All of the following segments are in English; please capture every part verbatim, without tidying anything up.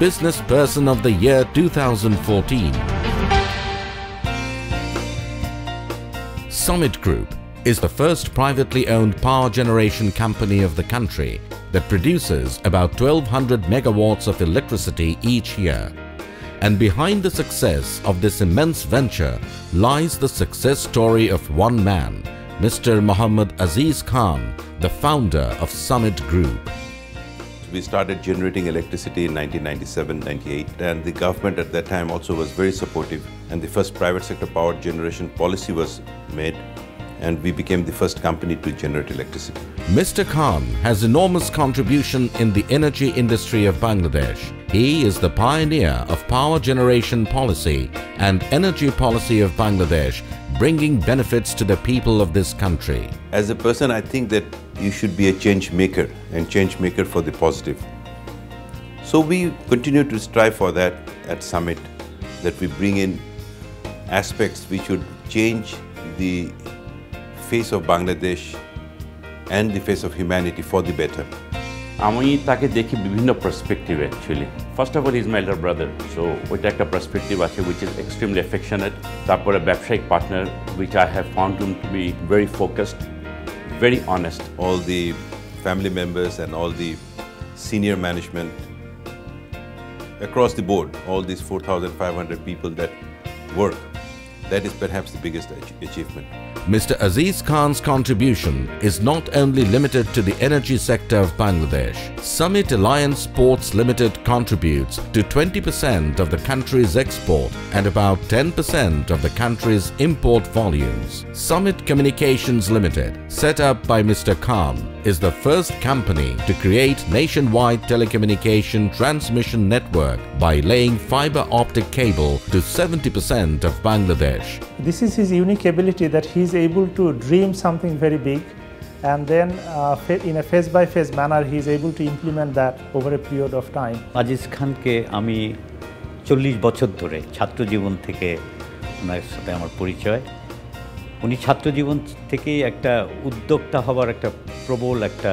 Business Person of the Year two thousand fourteen. Summit Group is the first privately owned power generation company of the country that produces about twelve hundred megawatts of electricity each year. And behind the success of this immense venture lies the success story of one man, Mister Mohammad Aziz Khan, the founder of Summit Group. We started generating electricity in nineteen ninety-seven ninety-eight, and the government at that time also was very supportive, and the first private sector power generation policy was made, and we became the first company to generate electricity. Mister Khan has enormous contribution in the energy industry of Bangladesh. He is the pioneer of power generation policy and energy policy of Bangladesh, bringing benefits to the people of this country. As a person, I think that you should be a change maker, and change maker for the positive. So we continue to strive for that at Summit, that we bring in aspects which would change the face of Bangladesh and the face of humanity for the better. আমি তাকে দেখি বিভিন্ন perspective actually. First of all, he is my elder brother, so with একটা perspective আছে which is extremely affectionate. তারপরে ব্যবসায়িক partner, which I have found him to be very focused, very honest. All the family members and all the senior management across the board, all these four thousand five hundred people that work, that is perhaps the biggest achievement. Mister Aziz Khan's contribution is not only limited to the energy sector of Bangladesh. Summit Alliance Sports Limited contributes to twenty percent of the country's export and about ten percent of the country's import volumes. Summit Communications Limited, set up by Mister Khan, is the first company to create nationwide telecommunication transmission network by laying fiber optic cable to seventy percent of Bangladesh. This is his unique ability, that he is able to dream something very big, and then uh, in a phase by phase manner he is able to implement that over a period of time. Aziz Khan ke ami চল্লিশ বছর ধরে ছাত্র জীবন থেকে ওনার সাথে আমার পরিচয়। উনি ছাত্র জীবন থেকেই একটা উদ্যোক্তা হওয়ার একটা প্রবল একটা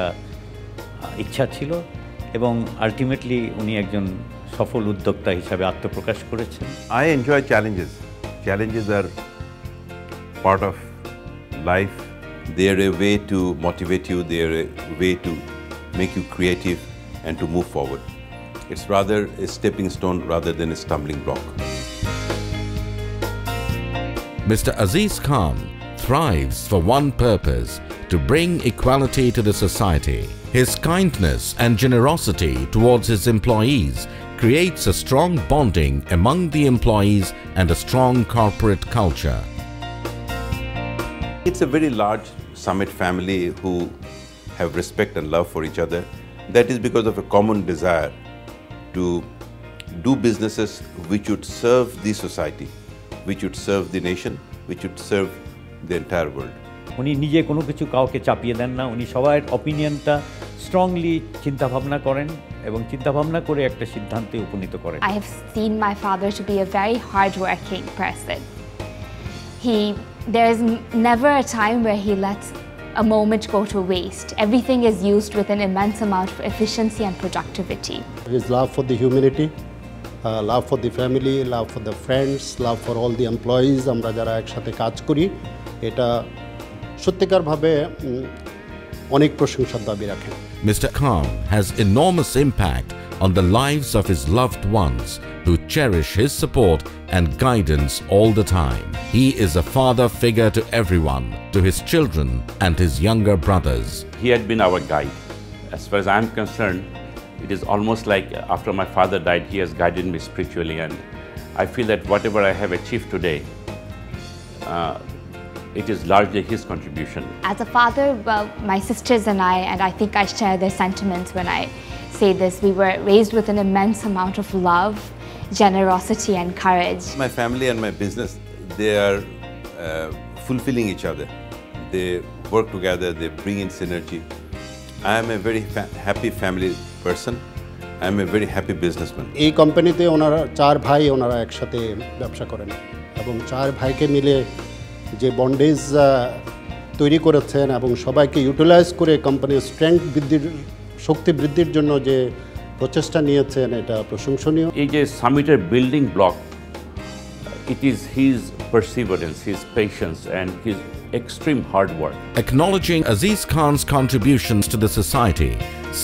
ইচ্ছা ছিল, এবং আলটিমেটলি উনি একজন সফল উদ্যোক্তা হিসেবে আত্মপ্রকাশ করেছেন। I enjoy challenges. Challenges are part of life. They are a way to motivate you, they are a way to make you creative and to move forward. It's rather a stepping stone rather than a stumbling block. Mister Aziz Khan thrives for one purpose: to bring equality to the society. His kindness and generosity towards his employees creates a strong bonding among the employees and a strong corporate culture. It's a very large Summit family who have respect and love for each other. That is because of a common desire to do businesses which would serve the society, which would serve the nation, which would serve the entire world. উনি নিজে কোনো কিছু কাউকে চাপিয়ে দেন না, উনি সবার অপিনিয়নটা strongly চিন্তা ভাবনা করেন এবং চিন্তা ভাবনা করে একটা সিদ্ধান্তে উপনীত করেন। I have seen my father to be a very hard working person. He there is never a time where he lets a moment go to waste. Everything is used with an immense amount of efficiency and productivity. His love for the humanity, uh, love for the family, love for the friends, love for all the employees, আমরা যারা একসাথে কাজ করি, এটা Mister Khan has enormous impact on the lives of his loved ones, who cherish his support and guidance all the time. He is a father figure to everyone, to his children and his younger brothers. He had been our guide. As far as I am concerned, it is almost like after my father died, he has guided me spiritually, and I feel that whatever I have achieved today, uh, it is largely his contribution. As a father, well, my sisters and I, and I think I share their sentiments when I say this, we were raised with an immense amount of love, generosity and courage. My family and my business, they are uh, fulfilling each other. They work together, they bring in synergy. I am a very fa happy family person. I am a very happy businessman. In this company, they are four brothers together. And four brothers যে bondage তৈরি করেছেন এবং সবাইকে utilise করে কোম্পানির strength বৃদ্ধির শক্তি বৃদ্ধির জন্য যে প্রচেষ্টা নিয়েছেন এটা প্রশংসনীয় এই যে সামিটের building block It is his perseverance, his patience and his extreme hard work. Acknowledging Aziz Khan's contributions to the society,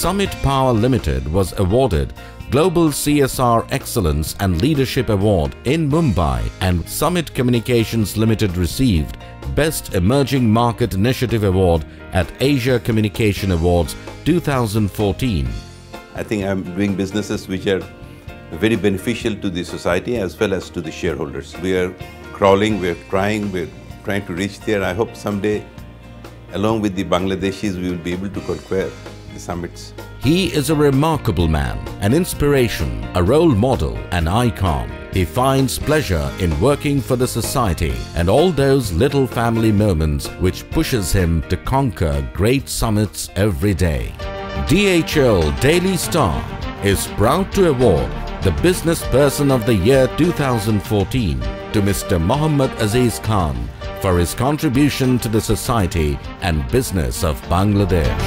Summit Power Limited was awarded Global C S R Excellence and Leadership Award in Mumbai and Summit Communications Limited received Best Emerging Market Initiative Award at Asia Communication Awards two thousand fourteen. I think I'm doing businesses which are very beneficial to the society as well as to the shareholders. We are crawling, we are trying, we are trying to reach there. I hope someday, along with the Bangladeshis, we will be able to conquer the summits. He is a remarkable man, an inspiration, a role model, an icon. He finds pleasure in working for the society and all those little family moments which pushes him to conquer great summits every day. D H L Daily Star is proud to award the Business Person of the Year two thousand fourteen to Mister Mohammad Aziz Khan for his contribution to the society and business of Bangladesh.